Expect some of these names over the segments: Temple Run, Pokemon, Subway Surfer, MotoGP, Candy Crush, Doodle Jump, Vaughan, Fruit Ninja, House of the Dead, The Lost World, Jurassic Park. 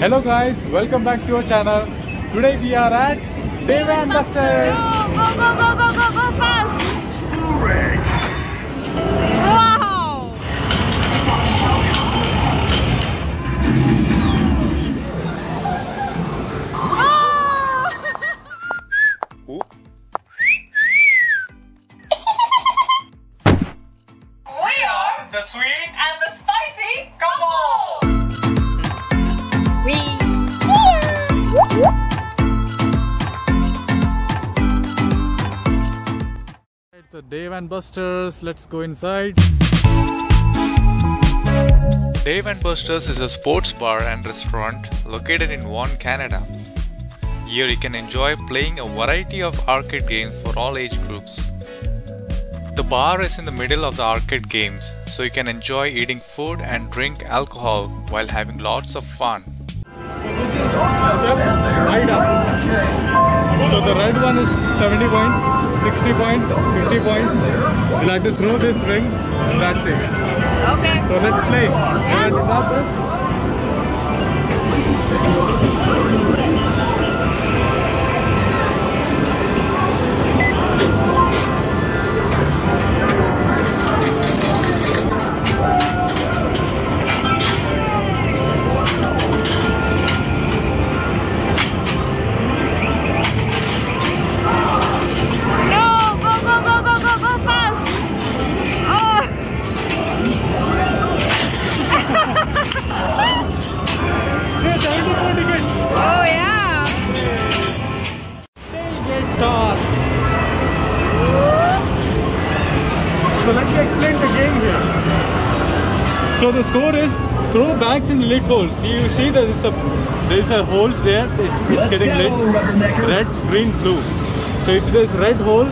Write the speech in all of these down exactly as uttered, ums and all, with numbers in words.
Hello guys, welcome back to our channel. Today we are at Dave and Buster's. Go, go, go, go, go, go fast! Wow! Oh. We are the sweet and the spicy couple. We It's a Dave and Buster's. Let's go inside. Dave and Buster's is a sports bar and restaurant located in Vaughan, Canada. Here you can enjoy playing a variety of arcade games for all age groups. The bar is in the middle of the arcade games, so you can enjoy eating food and drink alcohol while having lots of fun. So the red one is seventy points, sixty points, fifty points. You'll have to throw this ring and that thing. Okay. So let's play. You want to start this? So the score is throw bags in the lid bowls. You see there is a there is a holes there. It's getting lit. Red, green, blue. So if there is red hole,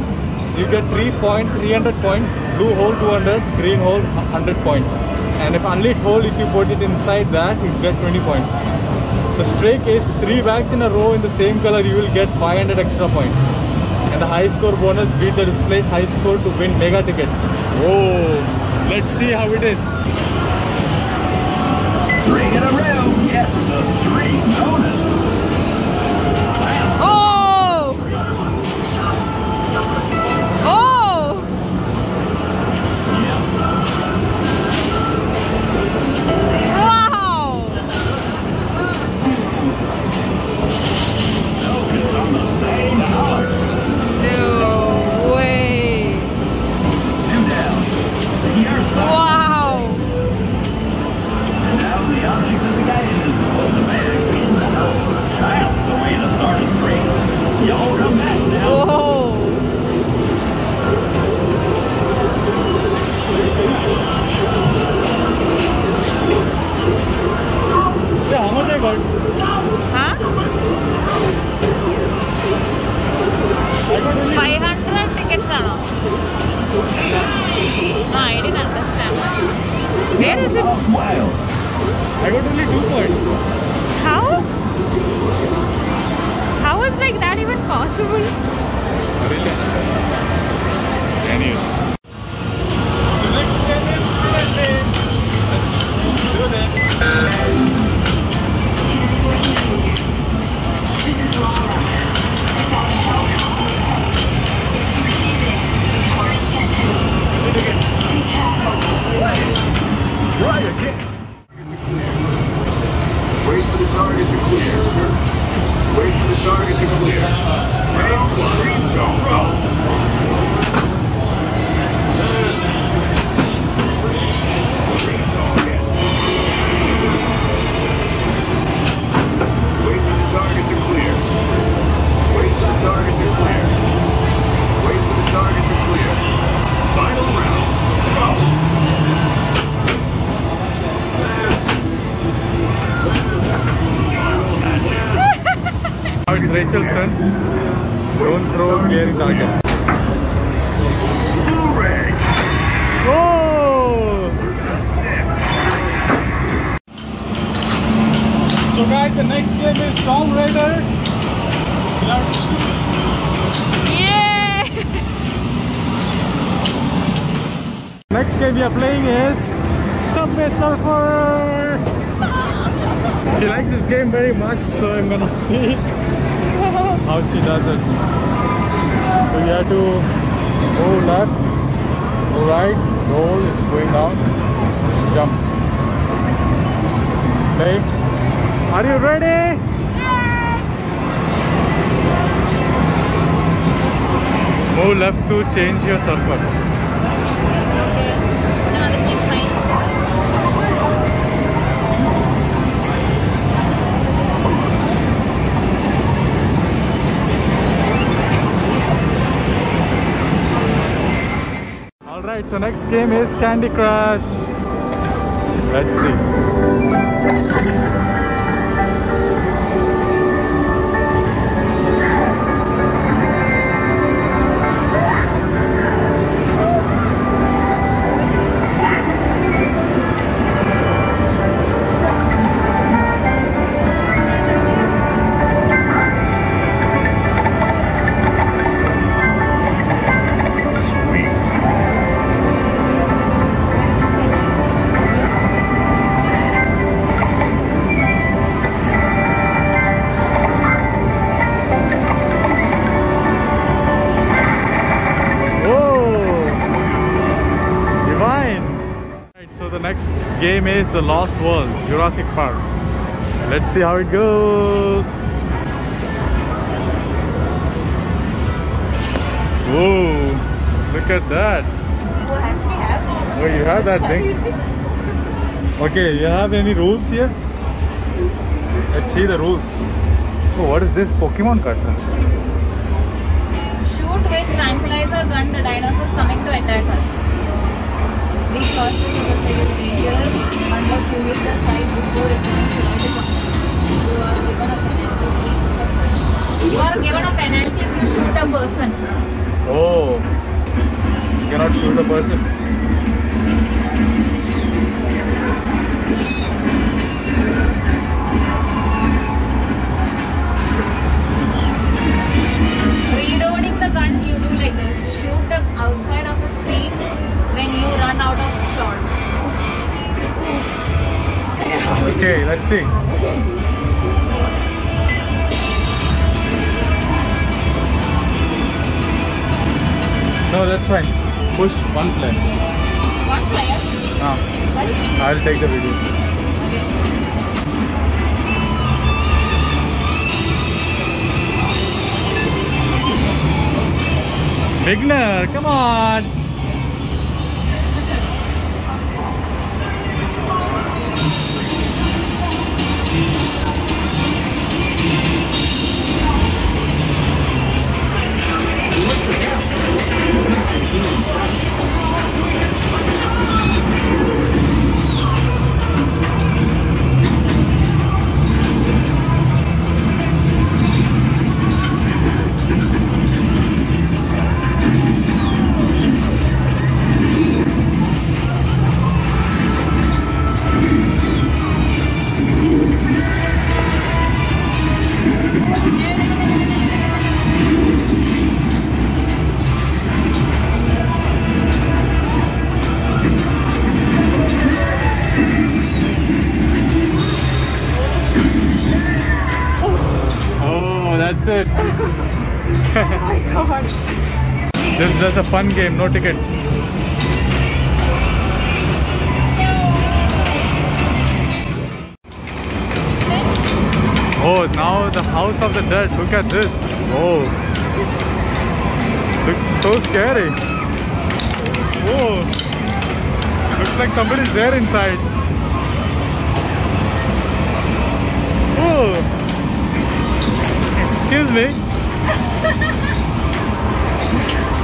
you get three point three hundred points. Blue hole two hundred. Green hole hundred points. And if unlit hole, if you put it inside that, you get twenty points. So stray case three bags in a row in the same color, you will get five hundred extra points. And the high score bonus beat the displayed high score to win mega ticket. Whoa! Let's see how it is. Three in a row gets the three bonus. Oh! Oh! Wow! No way! Two down. Here's the wow. Rachel's turn. Don't throw gear in target. Oh! So guys, the next game is Tomb Raider. Yeah! Next game we are playing is Subway Surfer. She likes this game very much, so I'm gonna see how she does it. So you have to go left, go right, roll, going down, jump. Okay. Are you ready? Yeah. Move left to change your circle. Alright, so next game is Candy Crush. Let's see. Game is The Lost World, Jurassic Park. Let's see how it goes. Whoa, look at that. You actually have. Oh, you have that thing. Okay, you have any rules here? Let's see the rules. Oh, what is this? Pokemon cards. Shoot with tranquilizer gun the dinosaurs coming to attack us. We thought it was very dangerous unless you hit the side before it reaches the ground. You are given a penalty if you shoot a person. Oh, you cannot shoot a person. Reloading the gun, you do like this. Shoot the outside of the screen. When you run out of shot. Okay, let's see. No, that's fine. Push one player. One player? No. What? I'll take the video. Okay. Beginner, come on. This is just a fun game, no tickets. Oh, now the House of the Dead, look at this. Oh, looks so scary. Oh, looks like somebody's there inside. Oh, excuse me.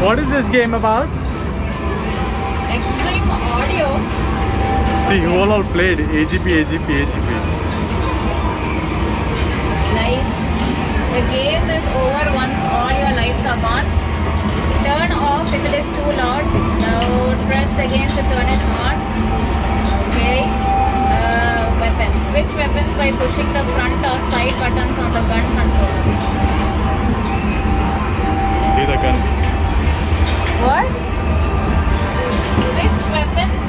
What is this game about? Extreme audio. See, you all all played A G P, A G P, A G P. Life. The game is over once all your lights are gone. Turn off if it is too loud. Now press again to turn it on. Okay. Uh, weapons. Switch weapons by pushing the front or side buttons on the gun controller. The gun. What? Switch weapons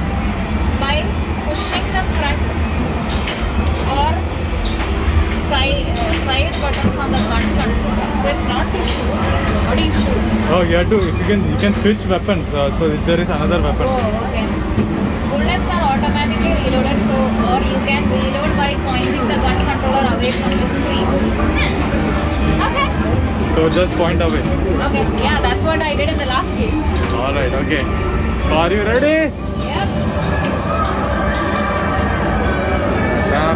by pushing the front or buttons on the gun. So it's not to shoot. How do you shoot? Oh, you have to. If you can, you can switch weapons. Uh, so if there is another weapon. Oh, okay. Bullets are automatically reloaded. So, or you can reload by pointing the gun controller away from the screen. Okay. So just point away. Okay. Yeah, that's what I did in the last game. All right. Okay. So are you ready? Yep. Yeah.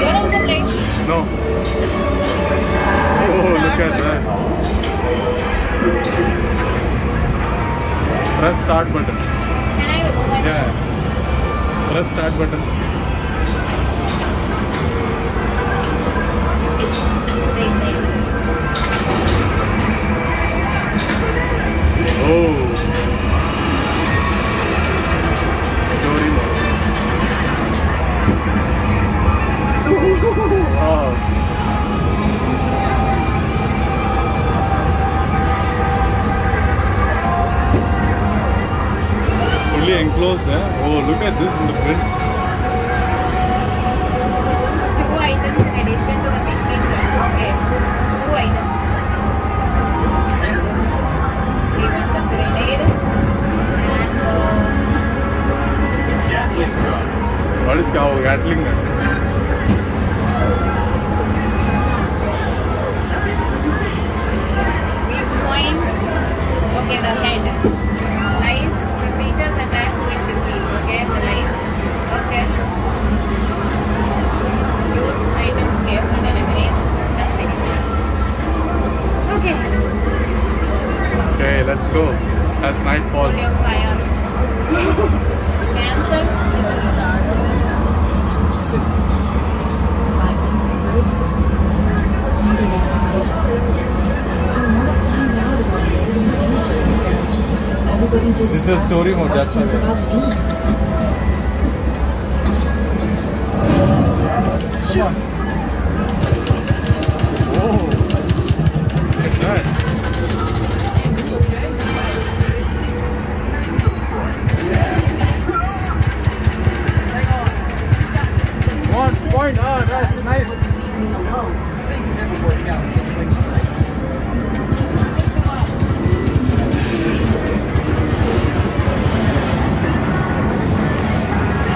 You're also playing? No. Let's oh, look at button. That. Press start button. Can I open? Yeah. Press start button. Wait, wait. Oh. Oh. Fully enclosed, eh? Oh, look at this in the prints. There's two items in addition to the machine gun. Okay, two items. We got the grenade and the Gatling gun. What is the Gatling gun? Okay, the head. Life. The creatures attack with the feet. Okay, the life. Okay. Use items carefully and eliminate. That's very nice. Okay. Okay, let's go. That's night falls. Audio fire. Cancel. Let us start. This is a story mode, that's why. Sure. Oh, look at that. One point, ah, oh, that's nice. Things never work out.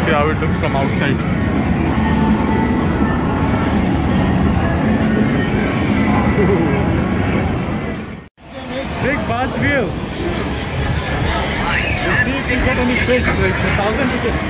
See how it looks from outside. Big pass view. You see if you get any fish, like a thousand tickets.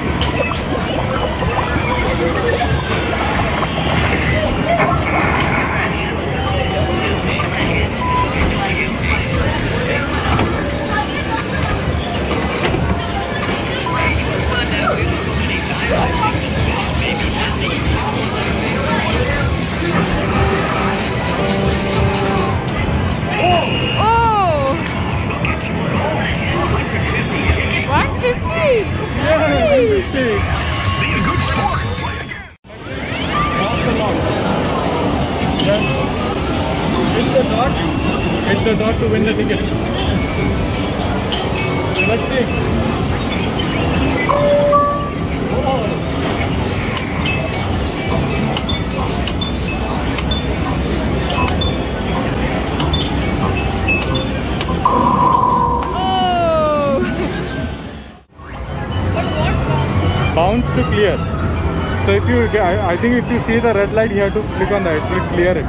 I, I think if you see the red light, you have to click on that. It will clear it.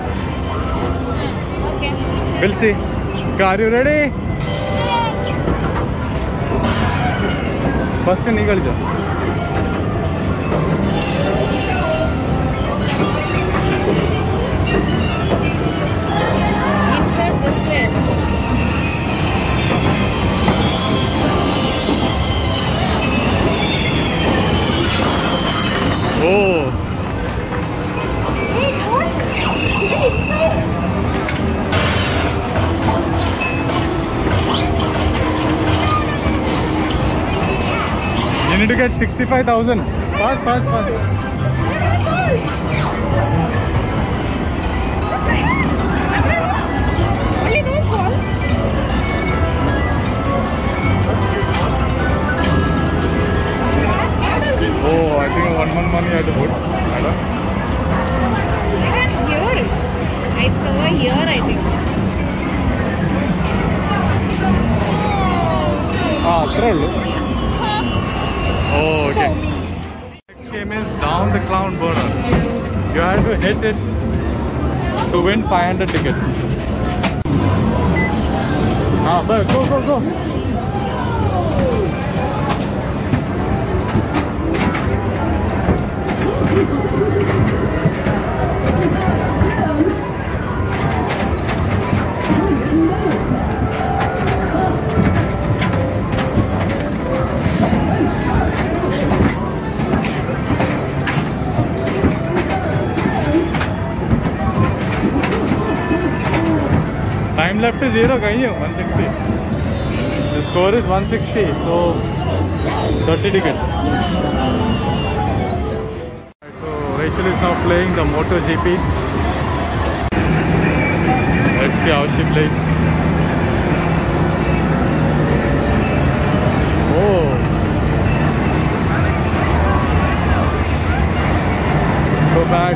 Okay. We'll see. Are you ready? Yes. First, निकल जा. Insert this way. Oh. You need to get sixty-five thousand. Fast, fast, fast. Only those balls. Oh, I think one one money I had to put. I don't. I can't hear. here, I think. Ah, troll. Oh, okay. Next game is down the clown burner. You have to hit it to win five hundred tickets. Ah, there, go, go, go. Time left is zero, can you? one sixty. The score is one sixty, so thirty tickets. Rachel is now playing the MotoGP. Let's see how she plays. Oh! Go back.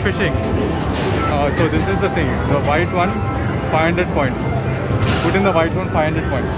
Fishing. Uh, so this is the thing, the white one, five hundred points. Put in the white one, five hundred points.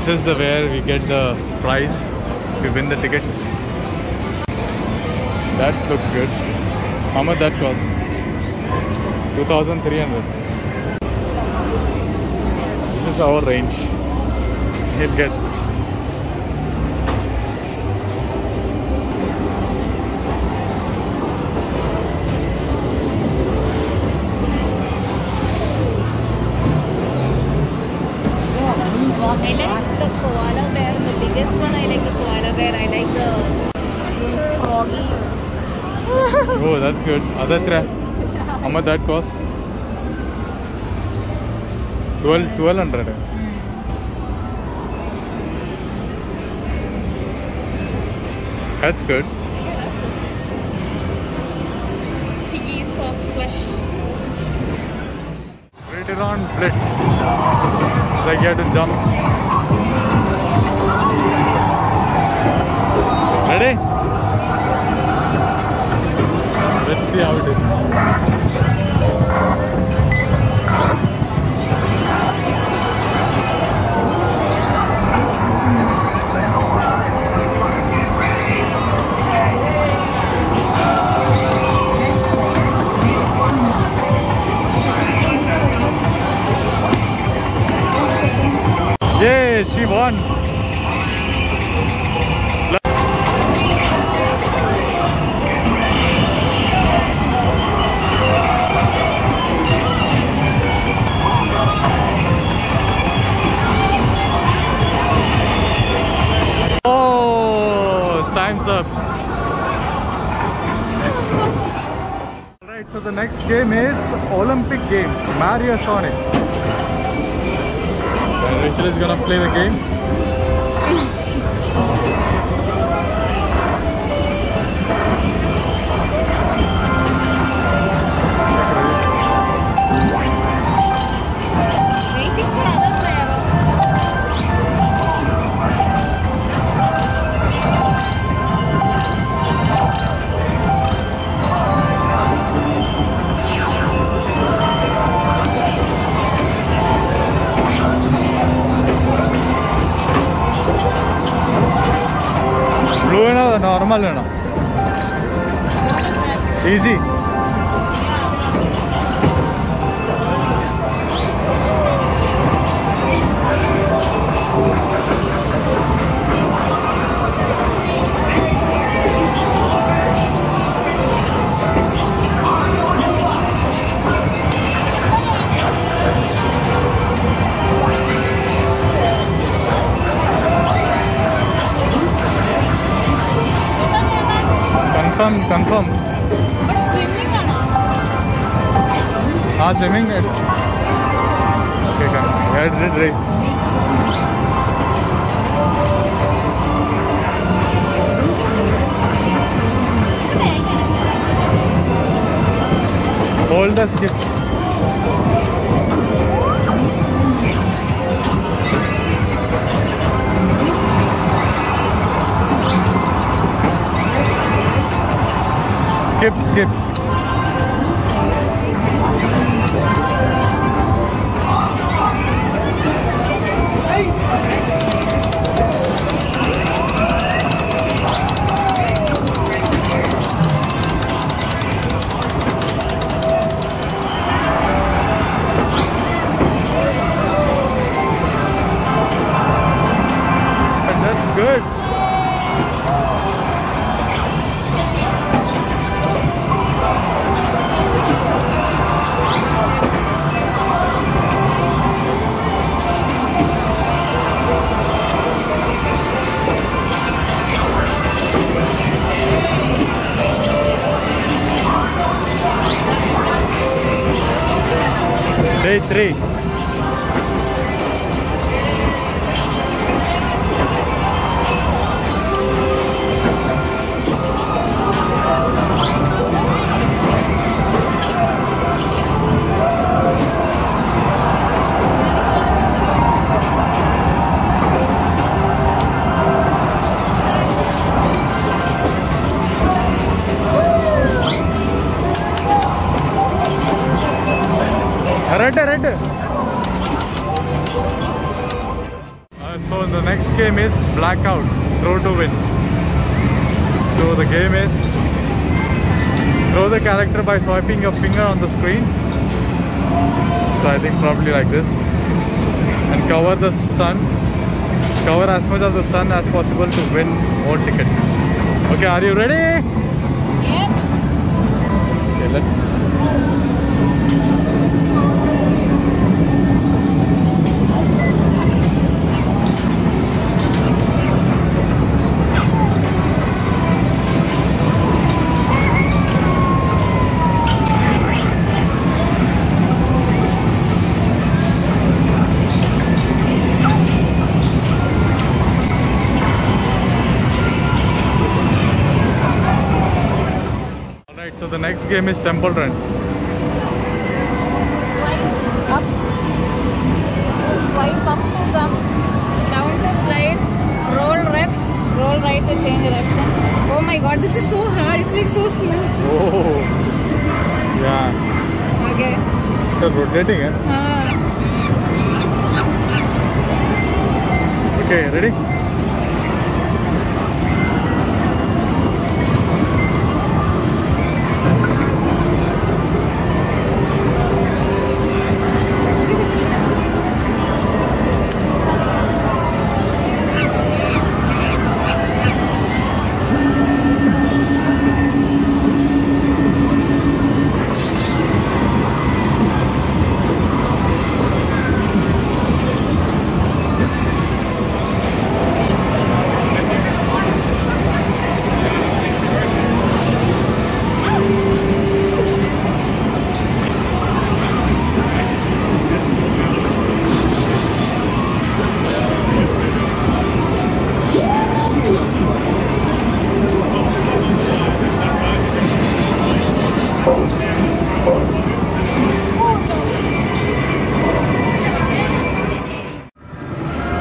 This is the where we get the prize, we win the tickets. That looks good. How much that costs? two thousand three hundred. This is our range. He'll get. I like the koala bear, the biggest one. I like the koala bear. I like the froggy. Oh, that's good. Adatra. How much that cost? twelve hundred. That's good. Piggy soft plush. Ready on blitz. Like you have to jump. Ready? Let's see how it is. Yay, she won! Up. Alright, so the next game is Olympic Games, Mario Sonic. And Rachel is gonna play the game. Waiting for other players. normal run. Easy. Confirm, confirm. But swimming or not? Ah, swimming. Okay, come. Let's do race. Hold the skip. Skip, skip. And that's good. Day three. Red, red. Uh, so the next game is Blackout, throw to win. So the game is throw the character by swiping your finger on the screen. So I think probably like this. And cover the sun. Cover as much of the sun as possible to win more tickets. Okay, are you ready? Yeah. Okay, let's. So the next game is Temple Run. Swipe up, swipe up to jump, down to slide, roll left, roll right to change direction. Oh my god, this is so hard, it's like so smooth. Oh, yeah. Okay. So rotating, eh? Ah. Okay, ready?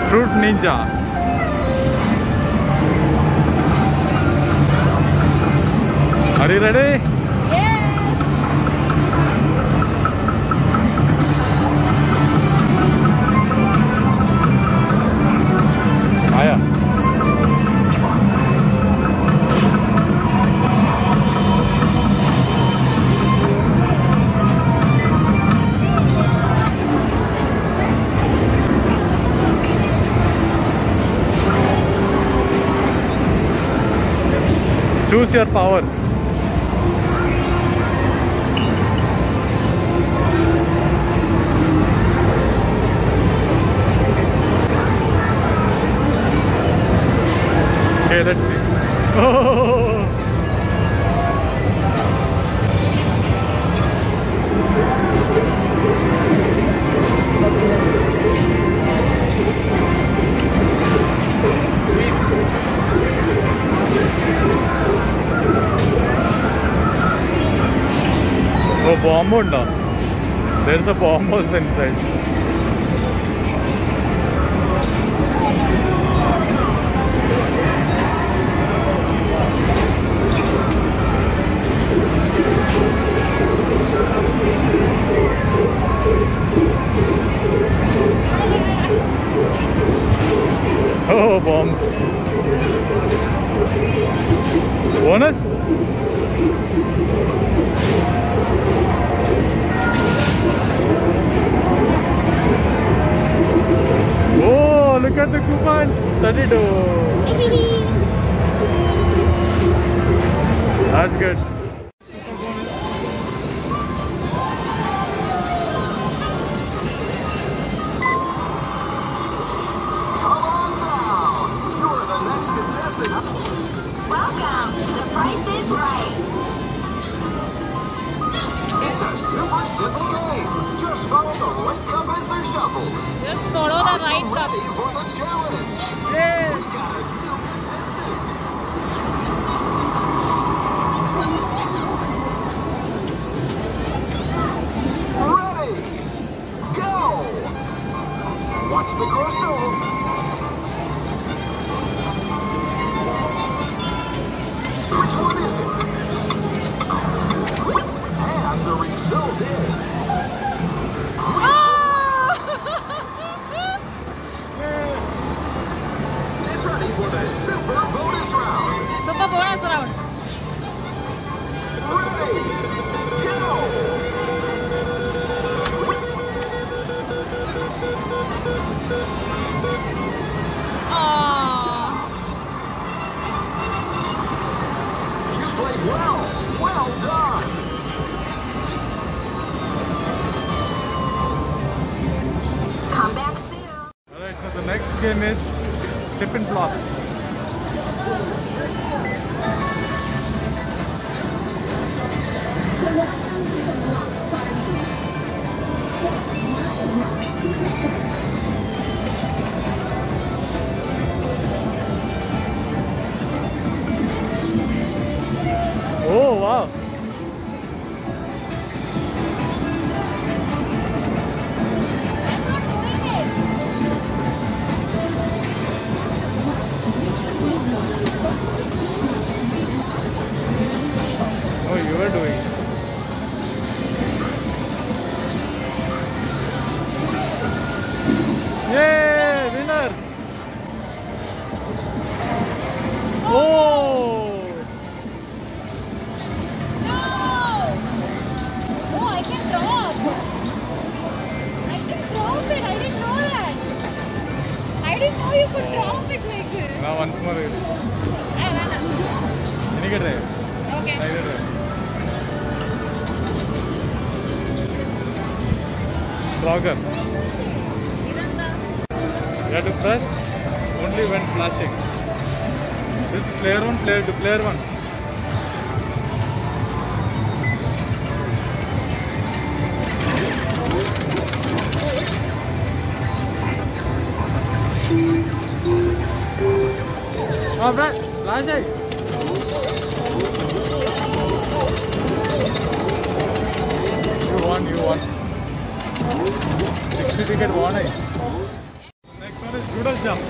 Fruit Ninja. Are you ready? Yeah. Aya. use your power. Okay, let's see. Oh! Oh, bomb mode now. There's a bomb also inside. Oh, bomb. Bonus? Oh, look at the coupons! thirty-two! That's good. Come on down! You are the next contestant! Welcome to The Price is Right! It's a super simple game! Just follow the right color. Just follow the right cup. For the challenge. Yeah. We got a new contestant. Ready? Go! Watch the crystal. Which one is it? And the result is. Oh! For the super bonus round. Super bonus round. Ready? Go! Aww. You played well. Well done. Come back soon. Alright, so the next game is different blocks. Oh wow. Blogger. You have to press only when flashing. This is player one, player two, player one. Oh, flash! Flash it! You won, you won. sixty ticket won. Next one is Doodle Jump.